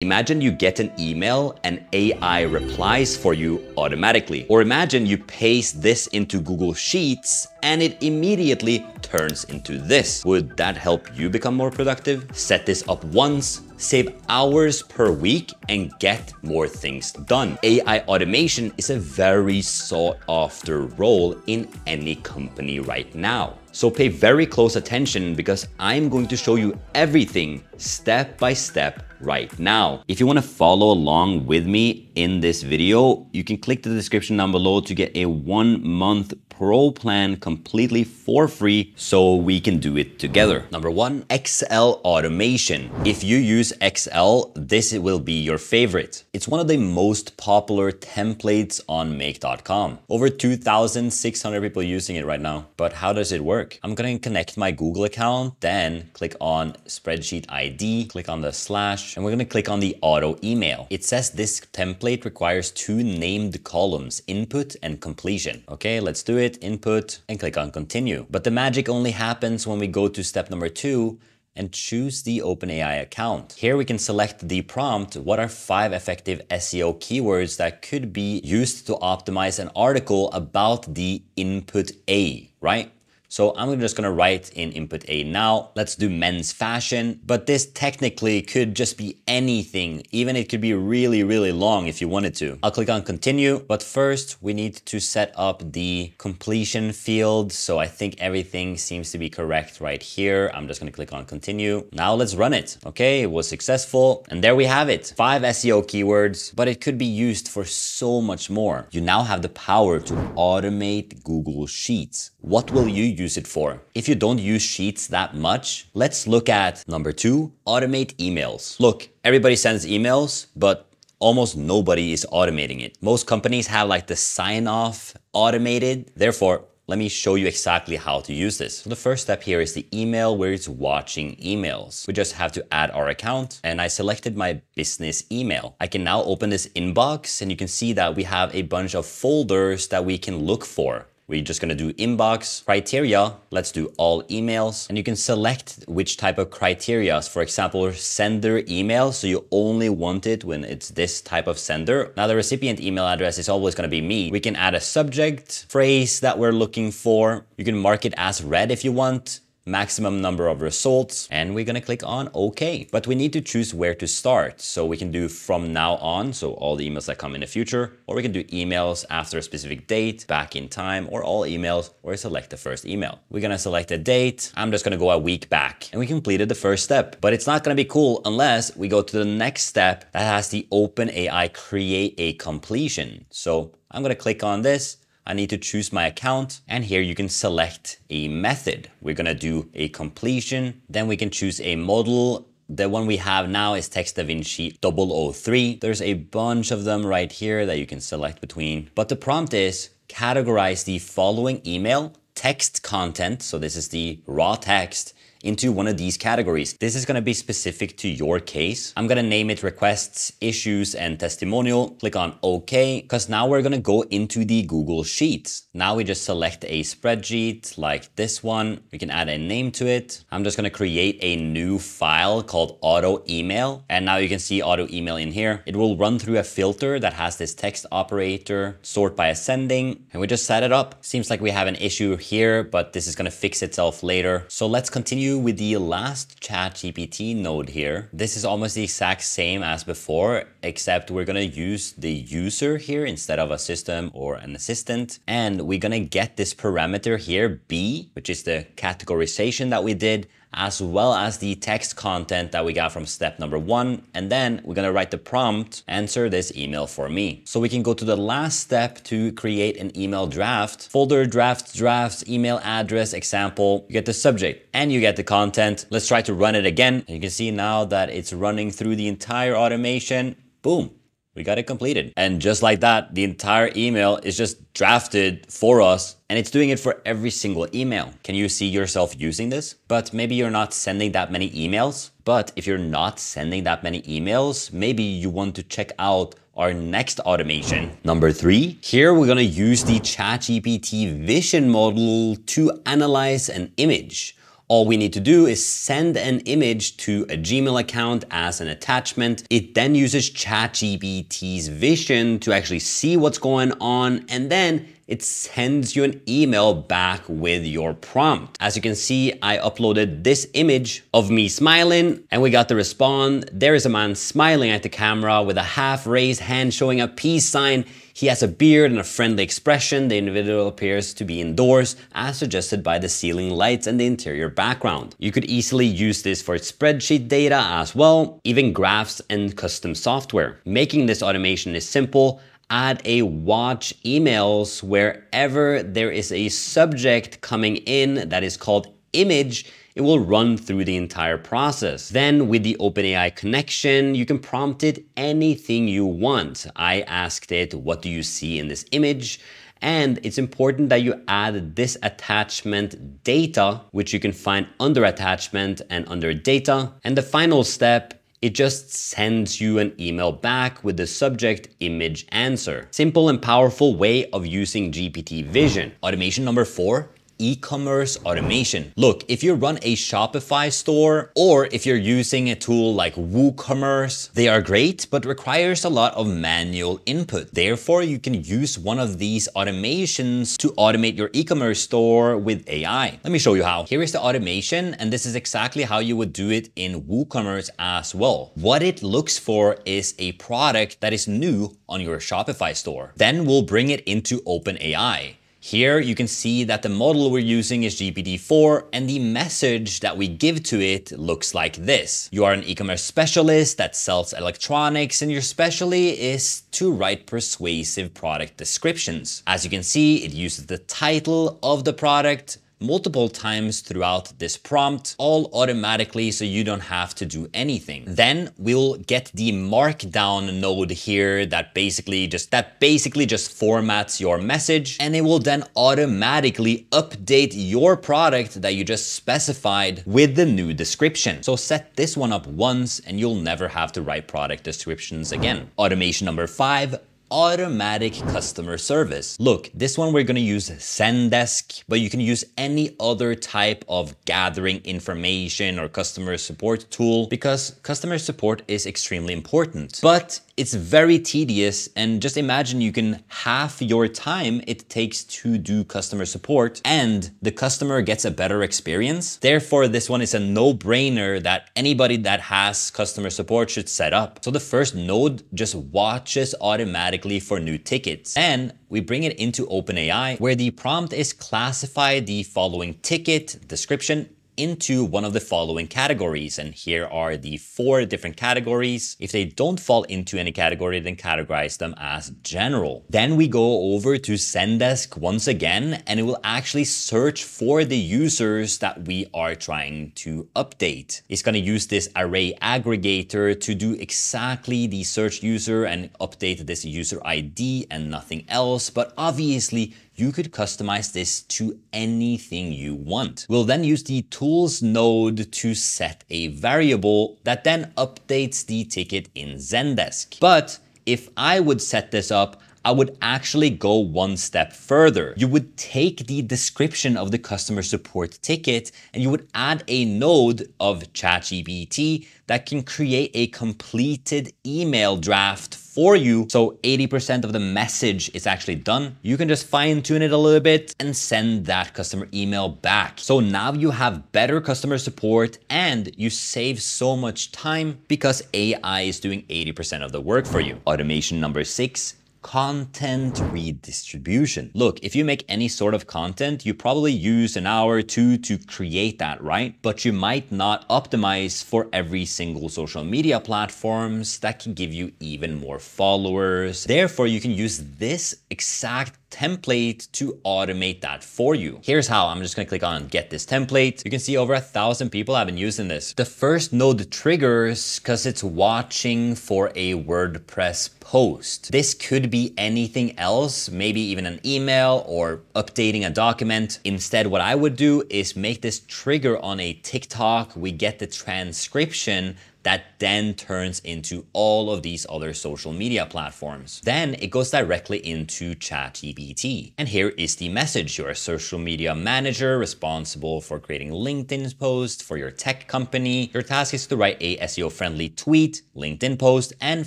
Imagine you get an email and AI replies for you automatically. Or imagine you paste this into Google Sheets and it immediately turns into this. Would that help you become more productive? Set this up once, save hours per week, and get more things done. AI automation is a very sought-after role in any company right now. So pay very close attention because I'm going to show you everything step by step right now. If you want to follow along with me in this video, you can click the description down below to get a 1-month pro plan completely for free so we can do it together. Number 1, Excel automation. If you use Excel, this will be your favorite. It's one of the most popular templates on make.com. Over 2,600 people using it right now. But how does it work? I'm going to connect my Google account, then click on spreadsheet ID, click on the /, and we're going to click on the auto email. It says this template requires 2 named columns, input and completion. Okay, let's do it. Input, and click on continue. But the magic only happens when we go to step number 2 and choose the OpenAI account. Here we can select the prompt, what are 5 effective SEO keywords that could be used to optimize an article about the input A, right? So I'm just gonna write in input A now. Let's do men's fashion, but this technically could just be anything. Even it could be really, really long if you wanted to. I'll click on continue, but first we need to set up the completion field. So I think everything seems to be correct right here. I'm just gonna click on continue. Now let's run it. Okay, it was successful. And there we have it, 5 SEO keywords, but it could be used for so much more. You now have the power to automate Google Sheets. What will you use it for? If you don't use Sheets that much, let's look at number 2, automate emails. Look, everybody sends emails, but almost nobody is automating it. Most companies have like the sign-off automated. Therefore, let me show you exactly how to use this. So the first step here is the email where it's watching emails. We just have to add our account, and I selected my business email. I can now open this inbox, and you can see that we have a bunch of folders that we can look for. We're just gonna do inbox, criteria, let's do all emails, and you can select which type of criteria. For example, sender email, so you only want it when it's this type of sender. Now the recipient email address is always gonna be me. We can add a subject, phrase that we're looking for. You can mark it as read if you want, maximum number of results, and we're gonna click on OK. But we need to choose where to start. So we can do from now on, so all the emails that come in the future, or we can do emails after a specific date, back in time, or all emails, or select the first email. We're gonna select a date. I'm just gonna go a week back, and we completed the first step. But it's not gonna be cool unless we go to the next step that has the OpenAI create a completion. So I'm gonna click on this. I need to choose my account, and here you can select a method. We're gonna do a completion, then we can choose a model. The one we have now is Text DaVinci 003. There's a bunch of them right here that you can select between. But the prompt is categorize the following email, text content, so this is the raw text, into one of these categories. This is gonna be specific to your case. I'm gonna name it requests, issues, and testimonial. Click on OK, because now we're gonna go into the Google Sheets. Now we just select a spreadsheet like this one. We can add a name to it. I'm just gonna create a new file called auto email. And now you can see auto email in here. It will run through a filter that has this text operator, sort by ascending, and we just set it up. Seems like we have an issue here, but this is gonna fix itself later. So let's continue with the last ChatGPT node here. This is almost the exact same as before, except we're gonna use the user here instead of a system or an assistant. And we're gonna get this parameter here, B, which is the categorization that we did, as well as the text content that we got from step number 1. And then we're gonna write the prompt, answer this email for me. So we can go to the last step to create an email draft. Folder, drafts, drafts, email address, example. You get the subject and you get the content. Let's try to run it again. And you can see now that it's running through the entire automation. Boom. We got it completed. And just like that, the entire email is just drafted for us, and it's doing it for every single email. Can you see yourself using this? But maybe you're not sending that many emails. But if you're not sending that many emails, maybe you want to check out our next automation. Number 3, here we're gonna use the ChatGPT vision model to analyze an image. All we need to do is send an image to a Gmail account as an attachment. It then uses ChatGPT's vision to actually see what's going on, and then it sends you an email back with your prompt. As you can see, I uploaded this image of me smiling and we got the response. There is a man smiling at the camera with a half raised hand showing a peace sign. He has a beard and a friendly expression. The individual appears to be indoors as suggested by the ceiling lights and the interior background. You could easily use this for spreadsheet data as well, even graphs and custom software. Making this automation is simple. Add a watch emails wherever there is a subject coming in that is called image. It will run through the entire process. Then with the OpenAI connection, you can prompt it anything you want. I asked it, what do you see in this image? And it's important that you add this attachment data, which you can find under attachment and under data. And the final step, it just sends you an email back with the subject image answer. Simple and powerful way of using GPT vision. Automation number 4, e-commerce automation. Look, if you run a Shopify store or if you're using a tool like WooCommerce, they are great, but requires a lot of manual input. Therefore, you can use one of these automations to automate your e-commerce store with AI. Let me show you how. Here is the automation, and this is exactly how you would do it in WooCommerce as well. What it looks for is a product that is new on your Shopify store. Then we'll bring it into OpenAI. Here you can see that the model we're using is GPT-4 and the message that we give to it looks like this. You are an e-commerce specialist that sells electronics and your specialty is to write persuasive product descriptions. As you can see, it uses the title of the product multiple times throughout this prompt, all automatically, so you don't have to do anything. Then we'll get the markdown node here that basically just formats your message, and it will then automatically update your product that you just specified with the new description. So set this one up once and you'll never have to write product descriptions again. Automation number 5, automatic customer service. Look, this one we're gonna use Zendesk, but you can use any other type of gathering information or customer support tool because customer support is extremely important. But it's very tedious, and just imagine you can half your time it takes to do customer support and the customer gets a better experience. Therefore, this one is a no-brainer that anybody that has customer support should set up. So the first node just watches automatically for new tickets. And we bring it into OpenAI where the prompt is classify the following ticket description into one of the following categories. And here are the 4 different categories. If they don't fall into any category, then categorize them as general. Then we go over to Zendesk once again, and it will actually search for the users that we are trying to update. It's gonna use this array aggregator to do exactly the search user and update this user ID and nothing else. But obviously, you could customize this to anything you want. We'll then use the tools node to set a variable that then updates the ticket in Zendesk. But if I would set this up, I would actually go one step further. You would take the description of the customer support ticket and you would add a node of ChatGPT that can create a completed email draft for you. So 80% of the message is actually done. You can just fine tune it a little bit and send that customer email back. So now you have better customer support and you save so much time because AI is doing 80% of the work for you. Automation number 6, content redistribution. Look, if you make any sort of content, you probably use an hour or two to create that, right? But you might not optimize for every single social media platforms that can give you even more followers. Therefore, you can use this exact template to automate that for you. Here's how. I'm just gonna click on get this template. You can see over 1,000 people have been using this. The first node triggers because it's watching for a WordPress post. This could be anything else, maybe even an email or updating a document. Instead, what I would do is make this trigger on a TikTok. We get the transcription that then turns into all of these other social media platforms. Then it goes directly into ChatGPT. And here is the message. You're a social media manager responsible for creating LinkedIn posts for your tech company. Your task is to write a SEO-friendly tweet, LinkedIn post, and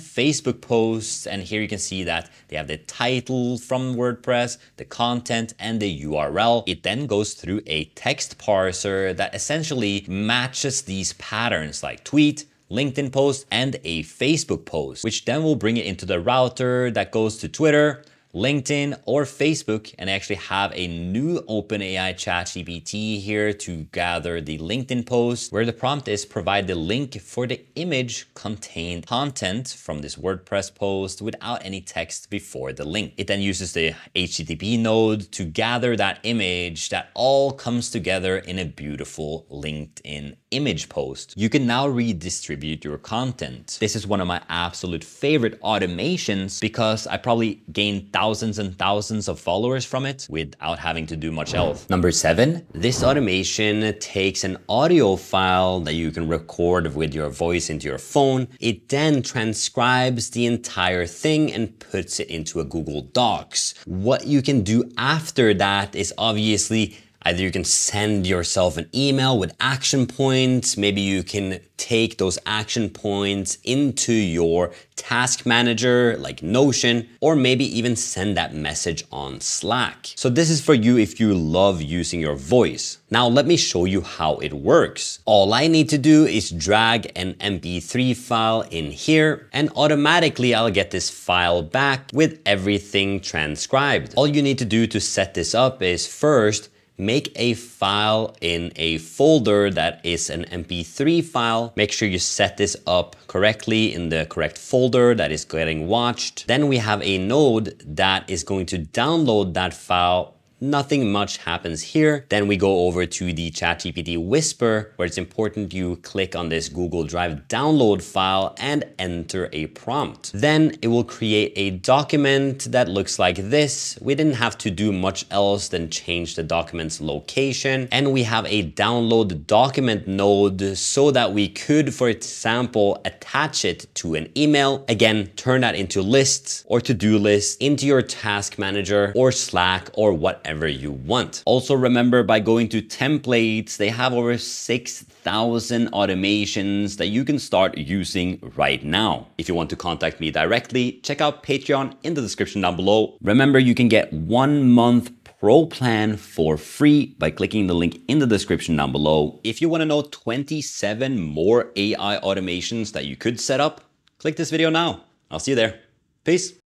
Facebook posts. And here you can see that they have the title from WordPress, the content, and the URL. It then goes through a text parser that essentially matches these patterns like tweet, LinkedIn post, and a Facebook post, which then will bring it into the router that goes to Twitter, LinkedIn, or Facebook, and I actually have a new OpenAI ChatGPT here to gather the LinkedIn post, where the prompt is provide the link for the image contained content from this WordPress post without any text before the link. It then uses the HTTP node to gather that image that all comes together in a beautiful LinkedIn image post. You can now redistribute your content. This is one of my absolute favorite automations because I probably gained thousands and thousands of followers from it without having to do much else. Number 7, this automation takes an audio file that you can record with your voice into your phone. It then transcribes the entire thing and puts it into a Google Docs. What you can do after that is obviously either you can send yourself an email with action points, maybe you can take those action points into your task manager like Notion, or maybe even send that message on Slack. So this is for you if you love using your voice. Now let me show you how it works. All I need to do is drag an MP3 file in here, and automatically I'll get this file back with everything transcribed. All you need to do to set this up is first, make a file in a folder that is an MP3 file. Make sure you set this up correctly in the correct folder that is getting watched. Then we have a node that is going to download that file. Nothing much happens here. Then we go over to the ChatGPT Whisper, where it's important you click on this Google Drive download file and enter a prompt. Then it will create a document that looks like this. We didn't have to do much else than change the document's location. And we have a download document node so that we could, for example, attach it to an email. Again, turn that into lists or to-do lists, into your task manager or Slack or whatever you want. Also remember, by going to templates, they have over 6,000 automations that you can start using right now. If you want to contact me directly, check out Patreon in the description down below. Remember, you can get 1 month Pro plan for free by clicking the link in the description down below. If you want to know 27 more AI automations that you could set up, click this video now. I'll see you there. Peace.